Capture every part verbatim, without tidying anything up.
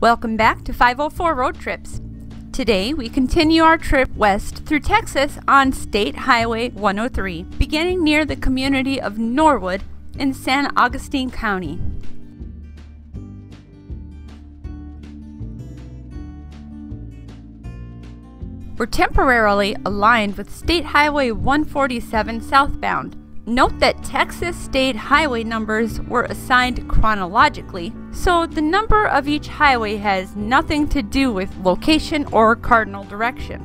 Welcome back to five oh four Road Trips. Today we continue our trip west through Texas on State Highway one oh three, beginning near the community of Norwood in San Augustine County. We're temporarily aligned with State Highway one forty-seven southbound. Note that Texas state highway numbers were assigned chronologically, so the number of each highway has nothing to do with location or cardinal direction.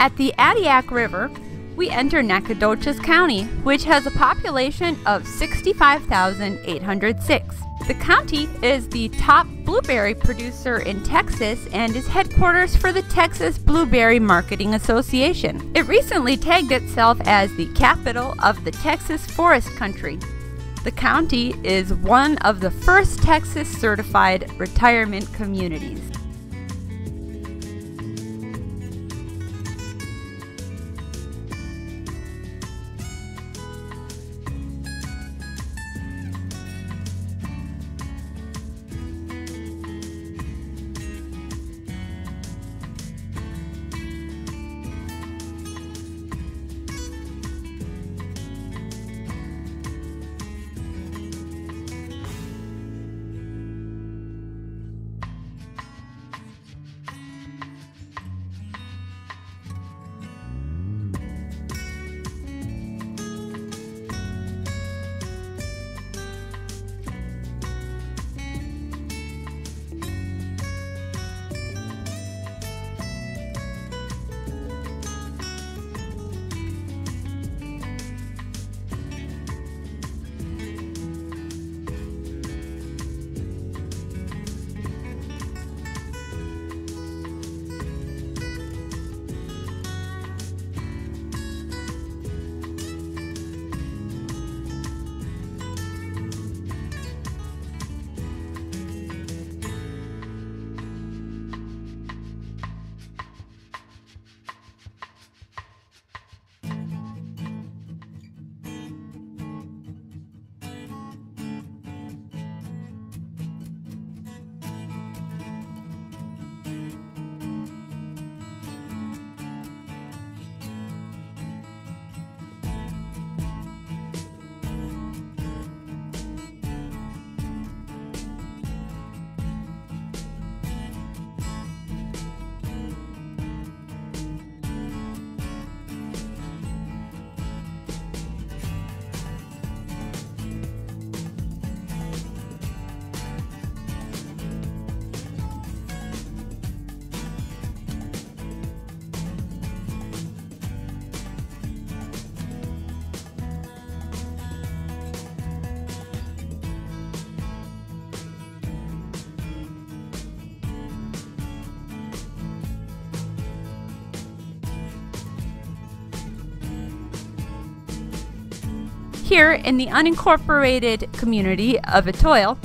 At the Attoyac River, we enter Nacogdoches County, which has a population of sixty-five thousand eight hundred six. The county is the top blueberry producer in Texas and is headquarters for the Texas Blueberry Marketing Association. It recently tagged itself as the capital of the Texas Forest country. The county is one of the first Texas certified retirement communities. Here in the unincorporated community of Etoile,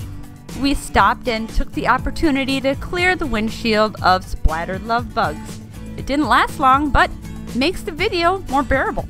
we stopped and took the opportunity to clear the windshield of splattered love bugs. It didn't last long, but makes the video more bearable.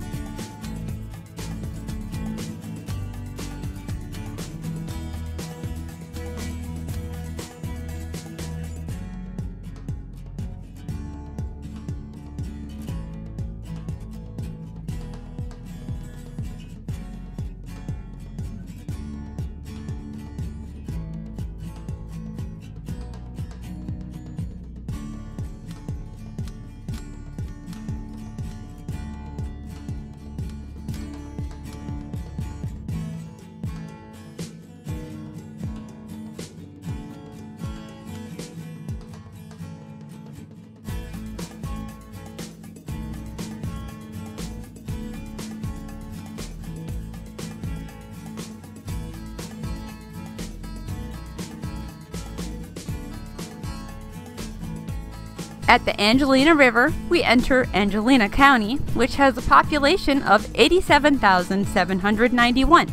At the Angelina River, we enter Angelina County, which has a population of eighty-seven thousand seven hundred ninety-one.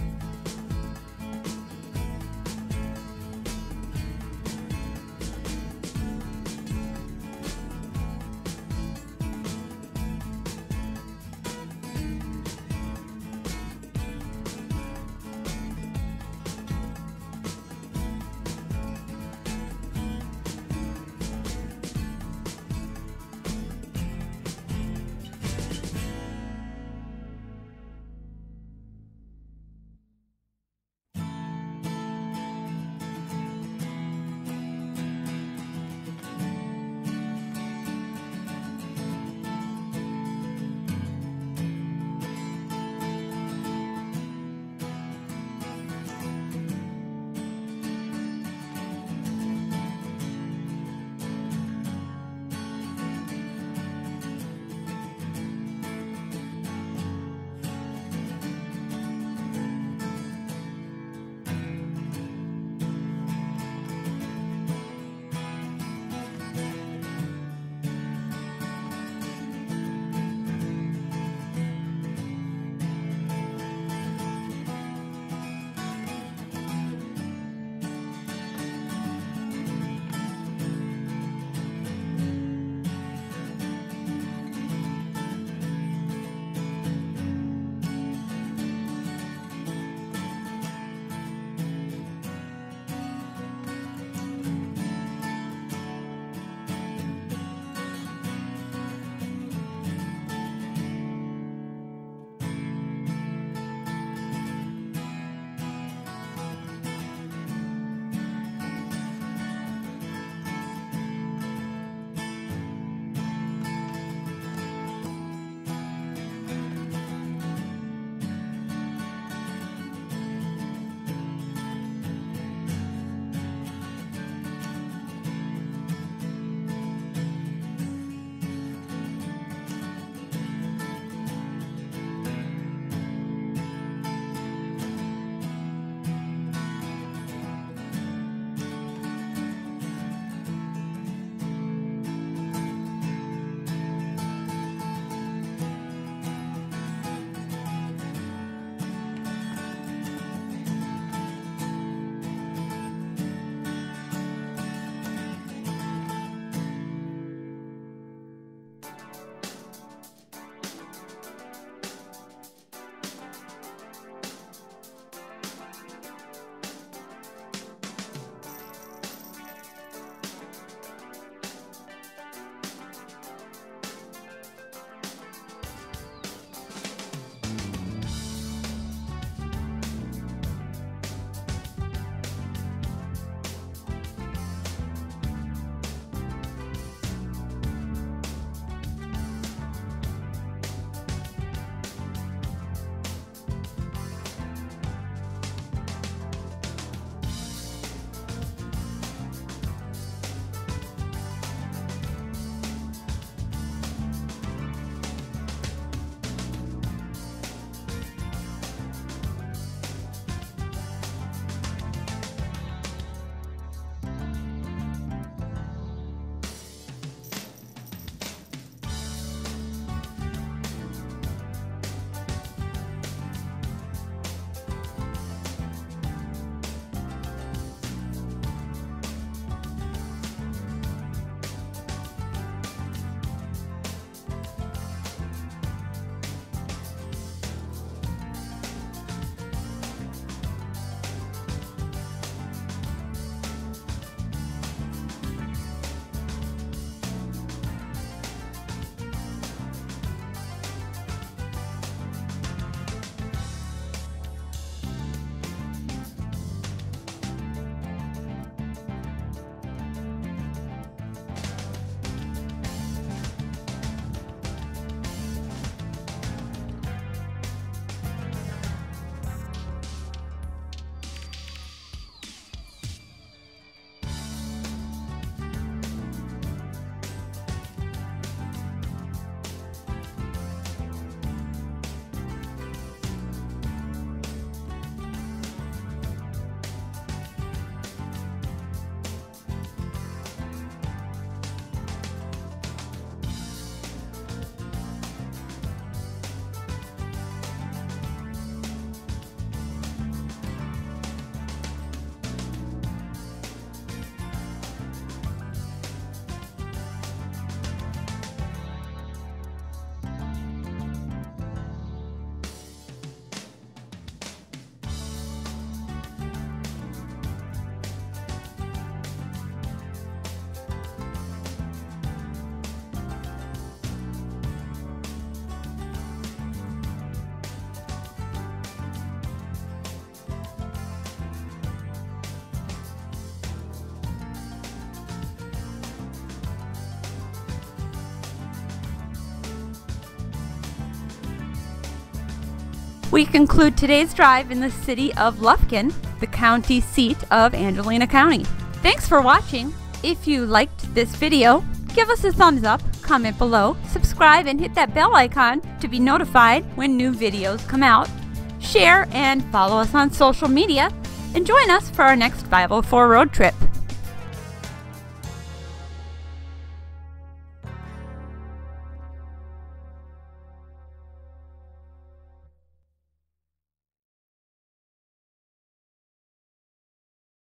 We conclude today's drive in the city of Lufkin, the county seat of Angelina County. Thanks for watching. If you liked this video, give us a thumbs up, comment below, subscribe, and hit that bell icon to be notified when new videos come out. Share and follow us on social media, and join us for our next five oh four road trip.